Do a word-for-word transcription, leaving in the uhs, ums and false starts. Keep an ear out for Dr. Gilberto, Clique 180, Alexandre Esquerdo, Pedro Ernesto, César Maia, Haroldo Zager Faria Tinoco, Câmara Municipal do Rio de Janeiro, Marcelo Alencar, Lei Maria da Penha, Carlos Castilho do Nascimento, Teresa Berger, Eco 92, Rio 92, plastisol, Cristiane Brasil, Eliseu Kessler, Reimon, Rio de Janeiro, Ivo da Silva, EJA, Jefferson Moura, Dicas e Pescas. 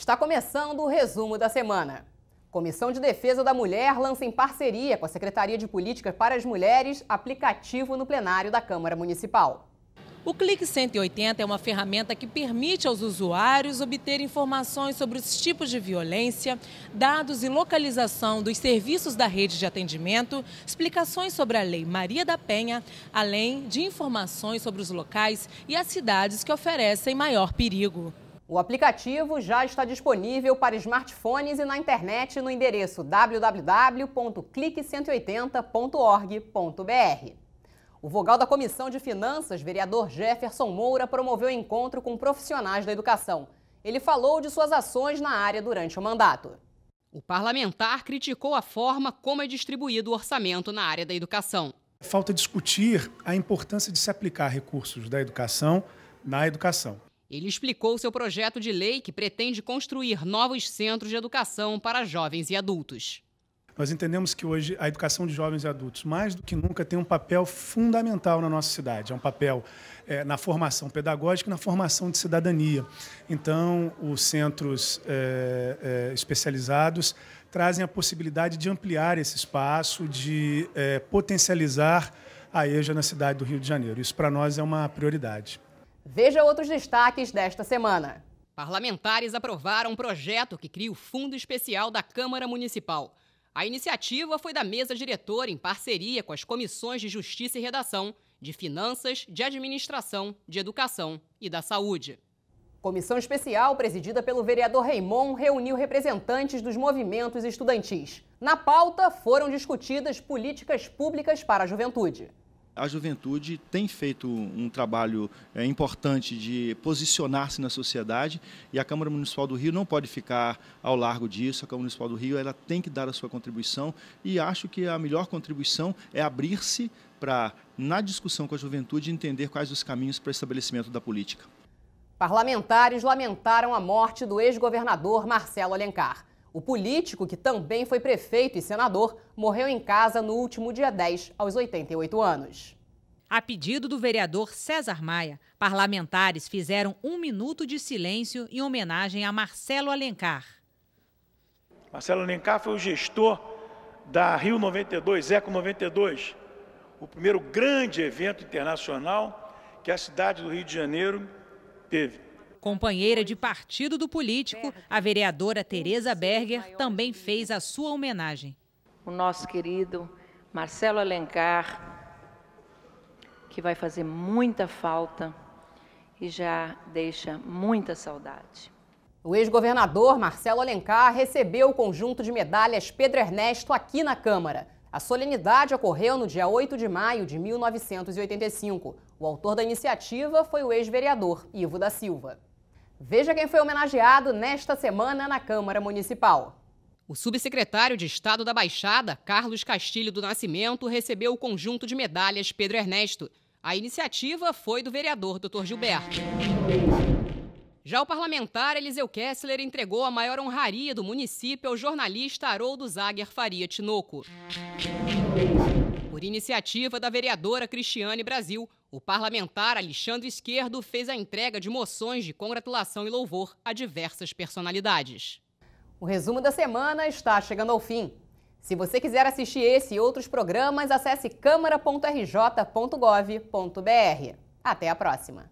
Está começando o resumo da semana. Comissão de Defesa da Mulher lança em parceria com a Secretaria de Política para as Mulheres aplicativo no plenário da Câmara Municipal. O Clique cento e oitenta é uma ferramenta que permite aos usuários obter informações sobre os tipos de violência, dados e localização dos serviços da rede de atendimento, explicações sobre a Lei Maria da Penha, além de informações sobre os locais e as cidades que oferecem maior perigo. O aplicativo já está disponível para smartphones e na internet no endereço w w w ponto clique cento e oitenta ponto org ponto br. O vogal da Comissão de Finanças, vereador Jefferson Moura, promoveu encontro com profissionais da educação. Ele falou de suas ações na área durante o mandato. O parlamentar criticou a forma como é distribuído o orçamento na área da educação. Falta discutir a importância de se aplicar recursos da educação na educação. Ele explicou seu projeto de lei que pretende construir novos centros de educação para jovens e adultos. Nós entendemos que hoje a educação de jovens e adultos, mais do que nunca, tem um papel fundamental na nossa cidade. É um papel é, na formação pedagógica e na formação de cidadania. Então, os centros é, é, especializados trazem a possibilidade de ampliar esse espaço, de é, potencializar a E J A na cidade do Rio de Janeiro. Isso, para nós, é uma prioridade. Veja outros destaques desta semana. Parlamentares aprovaram um projeto que cria o Fundo Especial da Câmara Municipal. A iniciativa foi da mesa diretora em parceria com as comissões de Justiça e Redação, de Finanças, de Administração, de Educação e da Saúde. Comissão especial, presidida pelo vereador Reimon, reuniu representantes dos movimentos estudantis. Na pauta, foram discutidas políticas públicas para a juventude. A juventude tem feito um trabalho é, importante de posicionar-se na sociedade e a Câmara Municipal do Rio não pode ficar ao largo disso. A Câmara Municipal do Rio ela tem que dar a sua contribuição e acho que a melhor contribuição é abrir-se para, na discussão com a juventude, entender quais os caminhos para o estabelecimento da política. Parlamentares lamentaram a morte do ex-governador Marcelo Alencar. O político, que também foi prefeito e senador, morreu em casa no último dia dez, aos oitenta e oito anos. A pedido do vereador César Maia, parlamentares fizeram um minuto de silêncio em homenagem a Marcelo Alencar. Marcelo Alencar foi o gestor da Rio noventa e dois, Eco noventa e dois, o primeiro grande evento internacional que a cidade do Rio de Janeiro teve. Companheira de partido do político, a vereadora Teresa Berger também fez a sua homenagem. O nosso querido Marcelo Alencar, que vai fazer muita falta e já deixa muita saudade. O ex-governador Marcelo Alencar recebeu o conjunto de medalhas Pedro Ernesto aqui na Câmara. A solenidade ocorreu no dia oito de maio de mil novecentos e oitenta e cinco. O autor da iniciativa foi o ex-vereador Ivo da Silva. Veja quem foi homenageado nesta semana na Câmara Municipal. O subsecretário de Estado da Baixada, Carlos Castilho do Nascimento, recebeu o conjunto de medalhas Pedro Ernesto. A iniciativa foi do vereador doutor Gilberto. Já o parlamentar Eliseu Kessler entregou a maior honraria do município ao jornalista Haroldo Zager Faria Tinoco. Por iniciativa da vereadora Cristiane Brasil, o parlamentar Alexandre Esquerdo fez a entrega de moções de congratulação e louvor a diversas personalidades. O resumo da semana está chegando ao fim. Se você quiser assistir esse e outros programas, acesse câmara ponto r j ponto gov ponto br. Até a próxima!